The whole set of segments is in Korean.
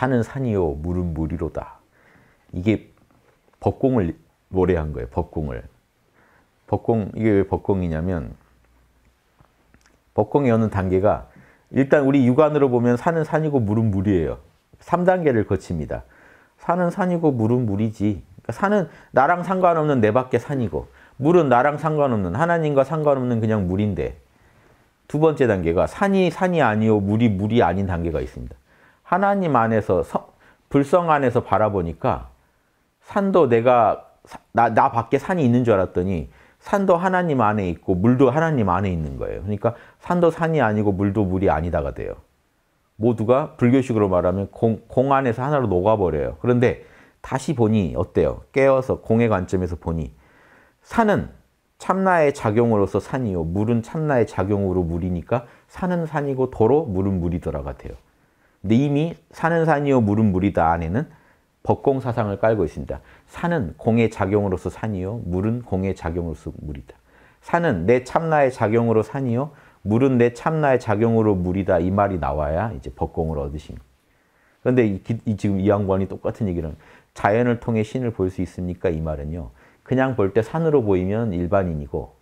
산은 산이요 물은 물이로다. 이게 법공을 노래한 거예요. 법공을. 법공, 이게 왜 법공이냐면 법공의 어느 단계가, 일단 우리 육안으로 보면 산은 산이고 물은 물이에요. 3단계를 거칩니다. 산은 산이고 물은 물이지. 그러니까 산은 나랑 상관없는 내 밖에 산이고, 물은 나랑 상관없는 하나님과 상관없는 그냥 물인데, 두 번째 단계가 산이 산이 아니요 물이 물이 아닌 단계가 있습니다. 하나님 안에서, 불성 안에서 바라보니까 산도 내가 나 밖에 산이 있는 줄 알았더니 산도 하나님 안에 있고 물도 하나님 안에 있는 거예요. 그러니까 산도 산이 아니고 물도 물이 아니다가 돼요. 모두가 불교식으로 말하면 공 안에서 하나로 녹아버려요. 그런데 다시 보니 어때요? 깨어서 공의 관점에서 보니 산은 참나의 작용으로서 산이요 물은 참나의 작용으로 물이니까 산은 산이고 도로 물은 물이더라가 돼요. 근데 이미 산은 산이요 물은 물이다 안에는 법공 사상을 깔고 있습니다. 산은 공의 작용으로서 산이요 물은 공의 작용으로서 물이다. 산은 내 참나의 작용으로 산이요 물은 내 참나의 작용으로 물이다. 이 말이 나와야 이제 법공을 얻으신 거예요. 그런데 지금 이왕관이 똑같은 얘기를 하면, 자연을 통해 신을 볼 수 있습니까? 이 말은요, 그냥 볼 때 산으로 보이면 일반인이고,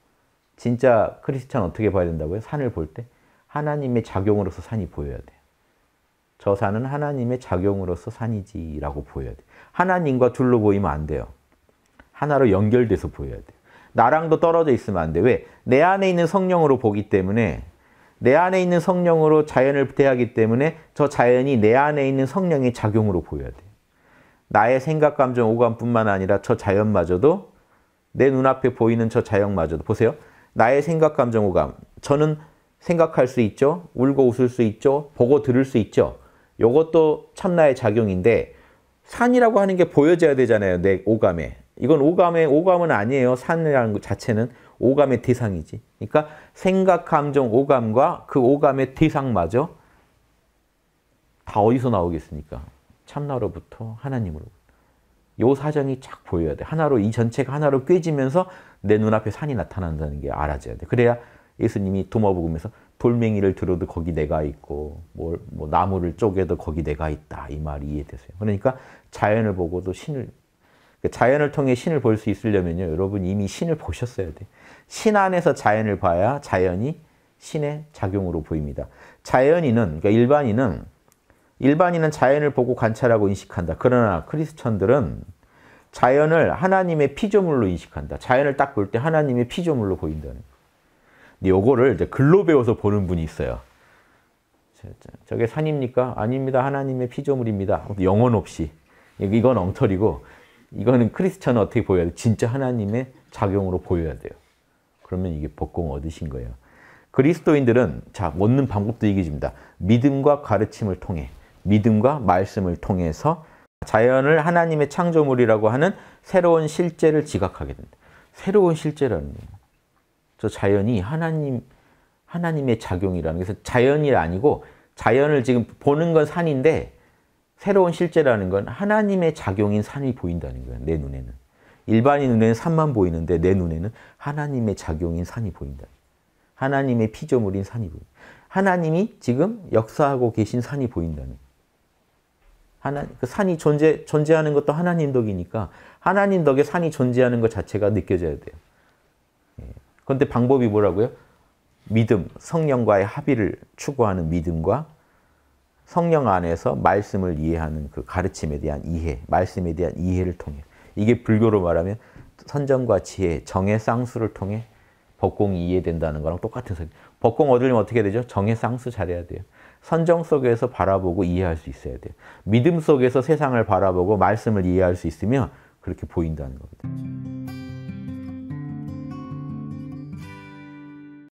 진짜 크리스찬 어떻게 봐야 된다고요? 산을 볼 때 하나님의 작용으로서 산이 보여야 돼요. 저 산은 하나님의 작용으로서 산이지라고 보여야 돼요. 하나님과 둘로 보이면 안 돼요. 하나로 연결돼서 보여야 돼요. 나랑도 떨어져 있으면 안 돼요. 왜? 내 안에 있는 성령으로 보기 때문에, 내 안에 있는 성령으로 자연을 대하기 때문에 저 자연이 내 안에 있는 성령의 작용으로 보여야 돼요. 나의 생각, 감정, 오감뿐만 아니라 저 자연마저도, 내 눈앞에 보이는 저 자연마저도, 보세요. 나의 생각, 감정, 오감. 저는 생각할 수 있죠. 울고 웃을 수 있죠. 보고 들을 수 있죠. 이것도 참나의 작용인데, 산이라고 하는 게 보여져야 되잖아요. 내 오감에. 이건 오감은 아니에요. 산이라는 것 자체는 오감의 대상이지. 그러니까 생각, 감정, 오감과 그 오감의 대상마저 다 어디서 나오겠습니까? 참나로부터 하나님으로부터. 요 사정이 쫙 보여야 돼. 하나로, 이 전체가 하나로 꿰지면서 내 눈앞에 산이 나타난다는 게 알아져야 돼. 그래야 예수님이 도마복음에서 돌멩이를 들어도 거기 내가 있고, 나무를 쪼개도 거기 내가 있다. 이 말이 이해되세요. 그러니까 자연을 보고도 신을, 자연을 통해 신을 볼 수 있으려면요, 여러분 이미 신을 보셨어야 돼. 신 안에서 자연을 봐야 자연이 신의 작용으로 보입니다. 그러니까 일반인은 자연을 보고 관찰하고 인식한다. 그러나 크리스천들은 자연을 하나님의 피조물로 인식한다. 자연을 딱 볼 때 하나님의 피조물로 보인다는 거예요. 근데 요거를 이제 글로 배워서 보는 분이 있어요. 저게 산입니까? 아닙니다. 하나님의 피조물입니다. 영혼 없이. 이건 엉터리고, 이거는 크리스천은 어떻게 보여야 돼요? 진짜 하나님의 작용으로 보여야 돼요. 그러면 이게 법공을 얻으신 거예요. 그리스도인들은, 자, 얻는 방법도 이게 집니다. 믿음과 가르침을 통해, 믿음과 말씀을 통해서 자연을 하나님의 창조물이라고 하는 새로운 실제를 지각하게 된다. 새로운 실제라는 거예요. 저 자연이 하나님의 작용이라는, 그래서 자연이 아니고, 자연을 지금 보는 건 산인데 새로운 실제라는 건 하나님의 작용인 산이 보인다는 거예요. 내 눈에는. 일반인 눈에는 산만 보이는데 내 눈에는 하나님의 작용인 산이 보인다. 하나님의 피조물인 산이 보인다. 하나님이 지금 역사하고 계신 산이 보인다는 거예요. 그 산이 존재하는 것도 하나님 덕이니까, 하나님 덕에 산이 존재하는 것 자체가 느껴져야 돼요. 그런데 방법이 뭐라고요? 믿음, 성령과의 합의를 추구하는 믿음과 성령 안에서 말씀을 이해하는 그 가르침에 대한 이해, 말씀에 대한 이해를 통해, 이게 불교로 말하면 선정과 지혜, 정의 쌍수를 통해 법공이 이해된다는 거랑 똑같은 소리. 법공 얻으려면 어떻게 되죠? 정의 쌍수 잘해야 돼요. 선정 속에서 바라보고 이해할 수 있어야 돼요. 믿음 속에서 세상을 바라보고 말씀을 이해할 수 있으면 그렇게 보인다는 겁니다.